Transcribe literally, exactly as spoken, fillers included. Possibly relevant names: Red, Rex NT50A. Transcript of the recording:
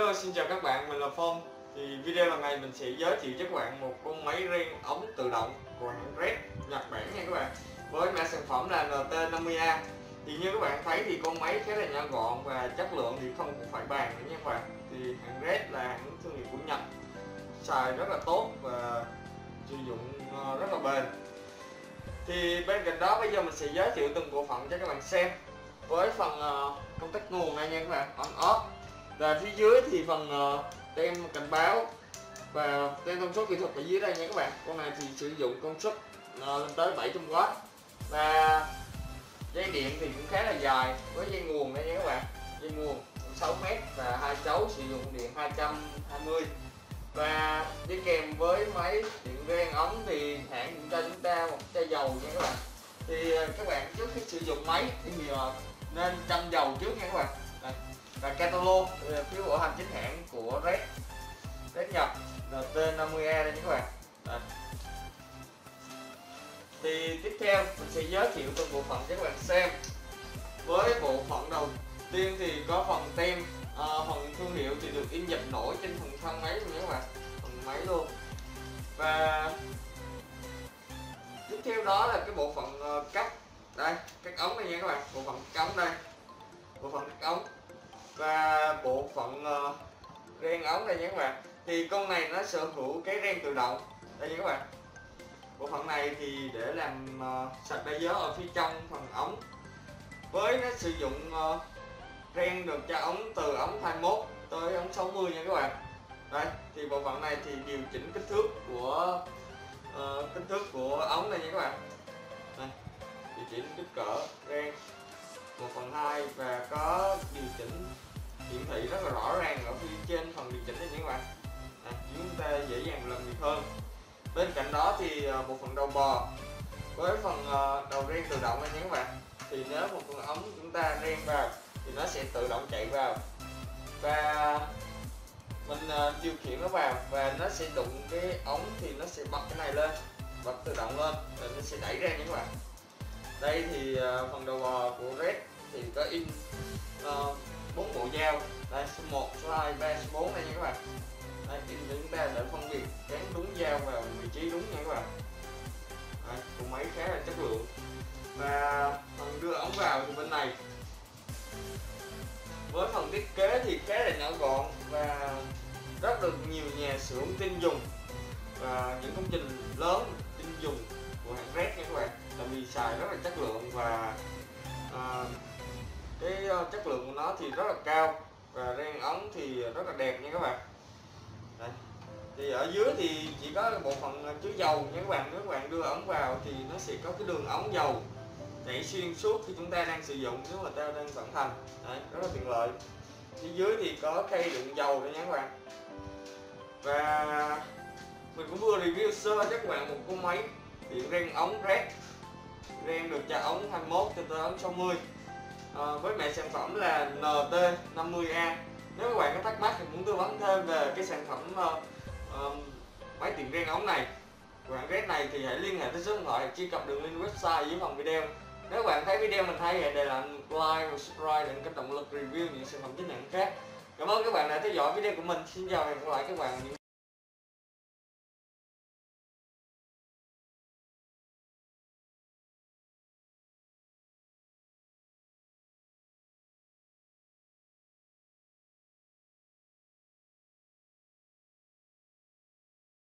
Hello, xin chào các bạn, mình là Phong. Thì video lần này mình sẽ giới thiệu cho các bạn một con máy ren ống tự động của hãng Red Nhật Bản nha các bạn. Với mã sản phẩm là N T năm mươi A. Thì như các bạn thấy thì con máy khá là nhỏ gọn và chất lượng thì không cũng phải bàn nữa nha các bạn. Thì hãng Red là hãng thương hiệu của Nhật, xài rất là tốt và sử dụng rất là bền. Thì bên cạnh đó bây giờ mình sẽ giới thiệu từng bộ phận cho các bạn xem. Với phần công tắc nguồn này nha các bạn, on off. Và phía dưới thì phần tem cảnh báo và tem công suất kỹ thuật ở dưới đây nha các bạn. Con này thì sử dụng công suất lên tới bảy trăm oát. Và dây điện thì cũng khá là dài, với dây nguồn đây nha các bạn. Dây nguồn sáu mét và hai chấu sử dụng điện hai trăm hai mươi. Và đi kèm với máy điện ren ống thì hãng cũng cho chúng ta một chai dầu nha các bạn. Thì các bạn trước khi sử dụng máy thì nên châm dầu trước nha các bạn. Đây. Và catalog phiếu bảo hành chính hãng của Red Red Nhật N T năm mươi A đây các bạn. Đây. Thì tiếp theo mình sẽ giới thiệu từng bộ phận cho các bạn xem. Với bộ phận đầu tiên thì có phần tem, à, phần thương hiệu thì được in dập nổi trên phần thân máy luôn các bạn, phần máy luôn. Và tiếp theo đó là cái bộ phận cắt đây, cắt ống đây nha các bạn, bộ phận cắt ống đây, bộ phận cắt ống. Và bộ phận uh, ren ống đây nha các bạn. Thì con này nó sở hữu cái ren tự động đây nha các bạn. Bộ phận này thì để làm uh, sạch đa gió ở phía trong phần ống. Với nó sử dụng uh, ren được cho ống từ ống hai mốt tới ống sáu mươi nha các bạn. Đây, thì bộ phận này thì điều chỉnh kích thước của uh, kích thước của ống đây nha các bạn. Đây, điều chỉnh kích cỡ ren một phần hai và có điều chỉnh hiển thị rất là rõ ràng ở phía trên phần điều chỉnh đây nha các bạn. À, chúng ta dễ dàng làm việc hơn. Bên cạnh đó thì bộ phận đầu bò với phần đầu ren tự động đây nha các bạn. Thì nếu một con ống chúng ta ren vào thì nó sẽ tự động chạy vào và mình điều khiển nó vào và nó sẽ đụng cái ống thì nó sẽ bật cái này lên, bật tự động lên và nó sẽ đẩy ra nha các bạn. Đây thì phần đầu bò của Red thì có in uh, bốn bộ dao, đây số một, số hai, ba, số bốn đây nha các bạn. Đây in cho chúng ta để phân biệt cán đúng dao vào vị trí đúng nha các bạn. Đây, con máy khá là chất lượng. Và phần đưa ống vào thì bên này với phần thiết kế thì khá là nhỏ gọn và rất được nhiều nhà xưởng tin dùng và những công trình lớn tin dùng của hãng Red nha các bạn. Tại vì xài rất là chất lượng và à, cái chất lượng của nó thì rất là cao và ren ống thì rất là đẹp nha các bạn. Đây. Thì ở dưới thì chỉ có bộ phận chứa dầu nha các bạn. Nếu các bạn đưa ống vào thì nó sẽ có cái đường ống dầu chạy xuyên suốt khi chúng ta đang sử dụng, nếu mà ta đang vận hành. Đấy, rất là tiện lợi. Phía dưới thì có khay đựng dầu đây nha các bạn. Và mình cũng vừa review sơ cho các bạn một con máy điện ren ống Red, ren được cho ống hai mốt cho tới ống sáu mươi, à, với mẹ sản phẩm là N T năm mươi A. Nếu các bạn có thắc mắc thì muốn tư vấn thêm về cái sản phẩm uh, uh, máy tiện ren ống này của hãng Red này thì hãy liên hệ tới số điện thoại, truy cập đường link website dưới phần video. Nếu các bạn thấy video mình hay hãy để lại like và subscribe để kích động lực review những sản phẩm chính hãng khác. Cảm ơn các bạn đã theo dõi video của mình. Xin chào và hẹn gặp lại các bạn.